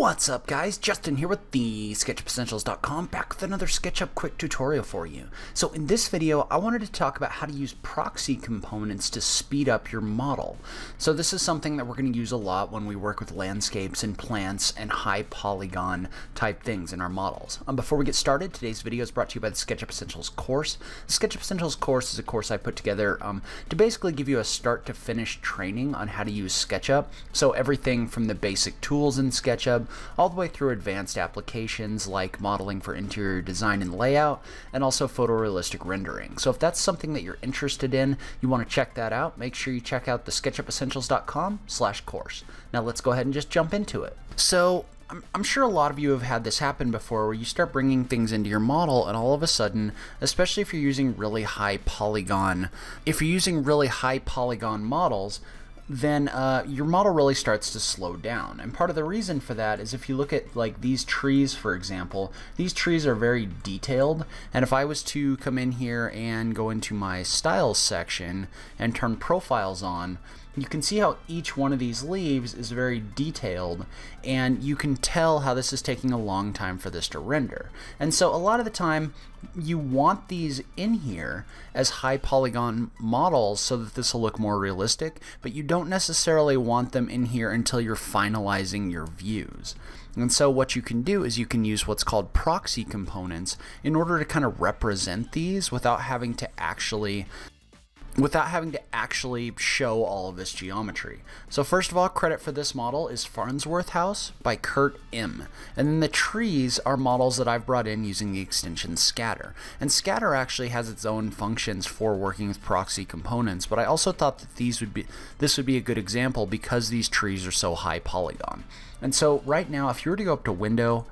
What's up, guys? Justin here with the SketchUpEssentials.com, back with another SketchUp quick tutorial for you. So in this video, I wanted to talk about how to use proxy components to speed up your model. So this is something that we're going to use a lot when we work with landscapes and plants and high polygon type things in our models. Before we get started, today's video is brought to you by the SketchUp Essentials course. The SketchUp Essentials course is a course I put together to basically give you a start to finish training on how to use SketchUp. So everything from the basic tools in SketchUp all the way through advanced applications like modeling for interior design and layout, and also photorealistic rendering. So if that's something that you're interested in, you want to check that out, make sure you check out the SketchUpEssentials.com/course. Now let's go ahead and just jump into it. So I'm sure a lot of you have had this happen before, where you start bringing things into your model and all of a sudden, especially if you're using really high polygon, models, then your model really starts to slow down. And part of the reason for that is if you look at like these trees, for example, these trees are very detailed. And if I was to come in here and go into my styles section and turn profiles on, you can see how each one of these leaves is very detailed, and you can tell how this is taking a long time for this to render. And so a lot of the time you want these in here as high polygon models so that this will look more realistic, but you don't necessarily want them in here until you're finalizing your views. And so what you can do is you can use what's called proxy components in order to kind of represent these without having to actually show all of this geometry. So first of all, credit for this model is Farnsworth House by Kurt M. And then the trees are models that I've brought in using the extension Scatter. And Scatter actually has its own functions for working with proxy components, but I also thought that this would be a good example because these trees are so high polygon. And so right now, if you were to go up to Window,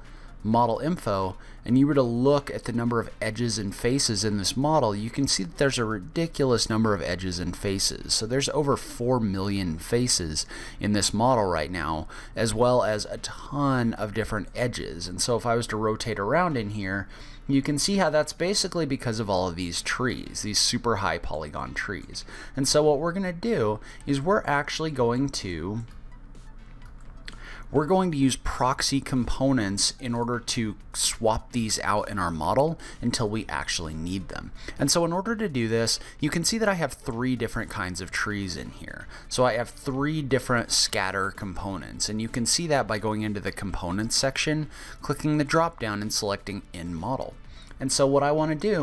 Model Info, and you were to look at the number of edges and faces in this model, you can see that there's a ridiculous number of edges and faces. So there's over 4 million faces in this model right now, as well as a ton of different edges. And so if I was to rotate around in here, you can see how that's basically because of all of these trees, these super high polygon trees. And so what we're going to do is we're actually going to use proxy components in order to swap these out in our model until we actually need them. And so in order to do this, you can see that I have 3 different kinds of trees in here. So I have 3 different scatter components, and you can see that by going into the components section, clicking the drop down and selecting in model. And so what I want to do,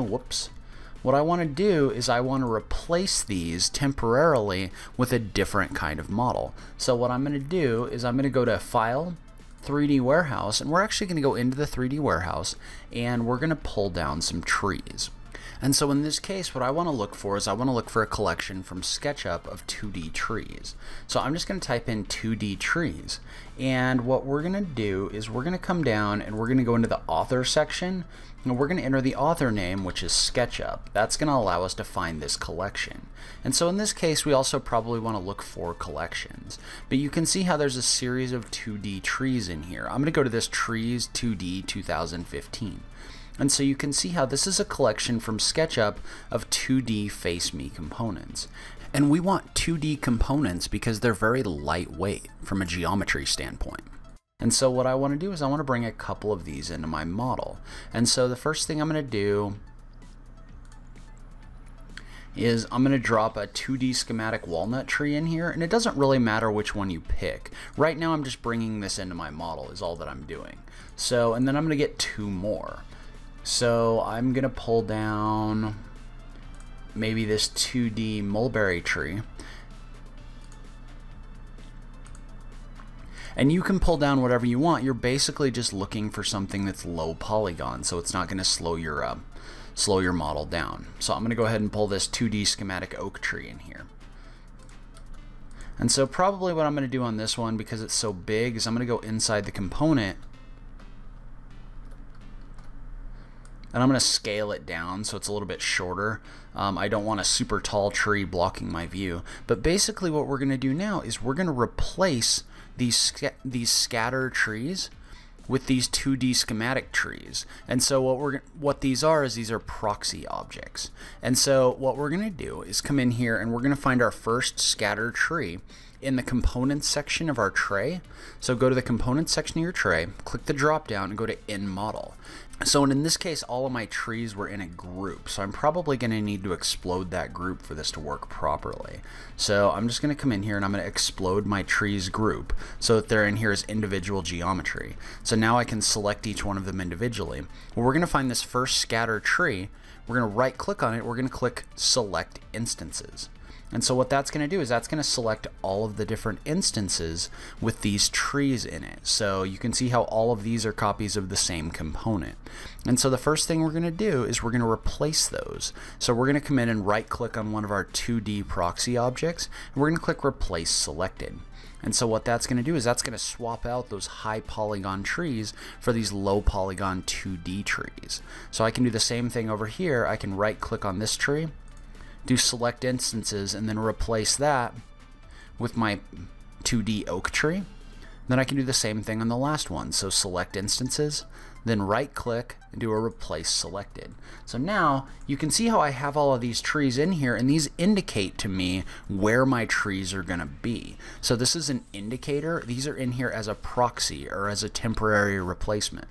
what I want to do is I want to replace these temporarily with a different kind of model. So what I'm going to do is I'm going to go to File, 3D Warehouse, and we're actually going to go into the 3D Warehouse, and we're going to pull down some trees. And so in this case, what I want to look for is I want to look for a collection from SketchUp of 2D trees. So I'm just going to type in 2D trees. And what we're going to do is we're going to come down and we're going to go into the author section, and we're going to enter the author name, which is SketchUp. That's going to allow us to find this collection. And so in this case, we also probably want to look for collections. But you can see how there's a series of 2D trees in here. I'm going to go to this Trees 2D 2015. And so you can see how this is a collection from SketchUp of 2D Face Me components. And we want 2D components because they're very lightweight from a geometry standpoint. And so what I want to do is I want to bring a couple of these into my model. And so the first thing I'm going to do is I'm going to drop a 2D schematic walnut tree in here, and it doesn't really matter which one you pick. Right now I'm just bringing this into my model is all that I'm doing. So, and then I'm going to get 2 more. So I'm going to pull down maybe this 2D mulberry tree. And you can pull down whatever you want. You're basically just looking for something that's low polygon, so it's not going to slow your model down. So I'm going to go ahead and pull this 2D schematic oak tree in here. And so probably what I'm going to do on this one, because it's so big, is I'm going to go inside the component, and I'm going to scale it down so it's a little bit shorter. I don't want a super tall tree blocking my view. But basically what we're going to do now is we're going to replace these scatter trees with these 2D schematic trees. And so what these are is these are proxy objects. And so what we're going to do is come in here and we're going to find our first scatter tree. in the components section of our tray. So go to the components section of your tray, click the drop down and go to end model. So in this case, all of my trees were in a group. So I'm probably going to need to explode that group for this to work properly. So I'm just going to come in here and I'm going to explode my trees group so that they're in here as individual geometry. So now I can select each one of them individually. Well, we're going to find this first scatter tree. We're going to right click on it. We're going to click select instances. And so what that's going to do is that's going to select all of the different instances with these trees in it. So you can see how all of these are copies of the same component. And so the first thing we're going to do is we're going to replace those. So we're going to come in and right click on one of our 2D proxy objects, and we're going to click replace selected. And so what that's going to do is that's going to swap out those high polygon trees for these low polygon 2D trees. So I can do the same thing over here. I can right click on this tree, do select instances, and then replace that with my 2D oak tree. Then I can do the same thing on the last one. So select instances, then right click and do a replace selected. So now you can see how I have all of these trees in here, and these indicate to me where my trees are gonna be. So this is an indicator. These are in here as a proxy or as a temporary replacement.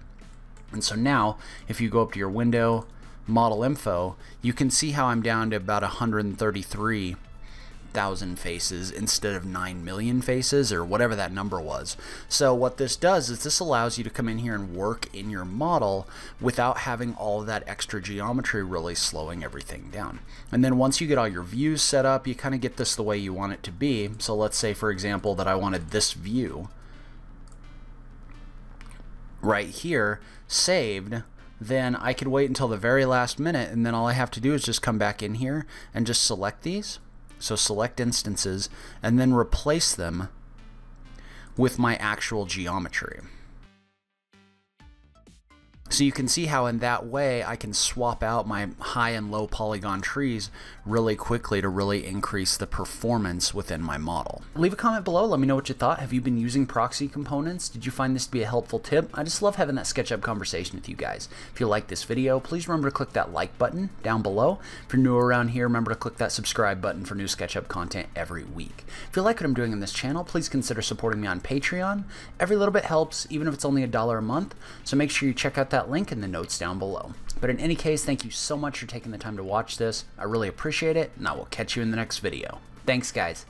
And so now if you go up to your window, model info, you can see how I'm down to about 133,000 faces instead of 9 million faces or whatever that number was. So what this does is this allows you to come in here and work in your model without having all of that extra geometry really slowing everything down. And then once you get all your views set up, you kind of get this the way you want it to be. So let's say, for example, that I wanted this view right here saved. Then I could wait until the very last minute, and then all I have to do is just come back in here and just select these. So select instances and then replace them with my actual geometry. So you can see how in that way I can swap out my high and low polygon trees really quickly to really increase the performance within my model. Leave a comment below. Let me know what you thought. Have you been using proxy components? Did you find this to be a helpful tip? I just love having that SketchUp conversation with you guys. If you like this video, please remember to click that like button down below. If you're new around here, remember to click that subscribe button for new SketchUp content every week. If you like what I'm doing on this channel, please consider supporting me on Patreon. Every little bit helps, even if it's only $1 a month. So make sure you check out that link in the notes down below. But in any case, thank you so much for taking the time to watch this. I really appreciate it, and I will catch you in the next video. Thanks, guys.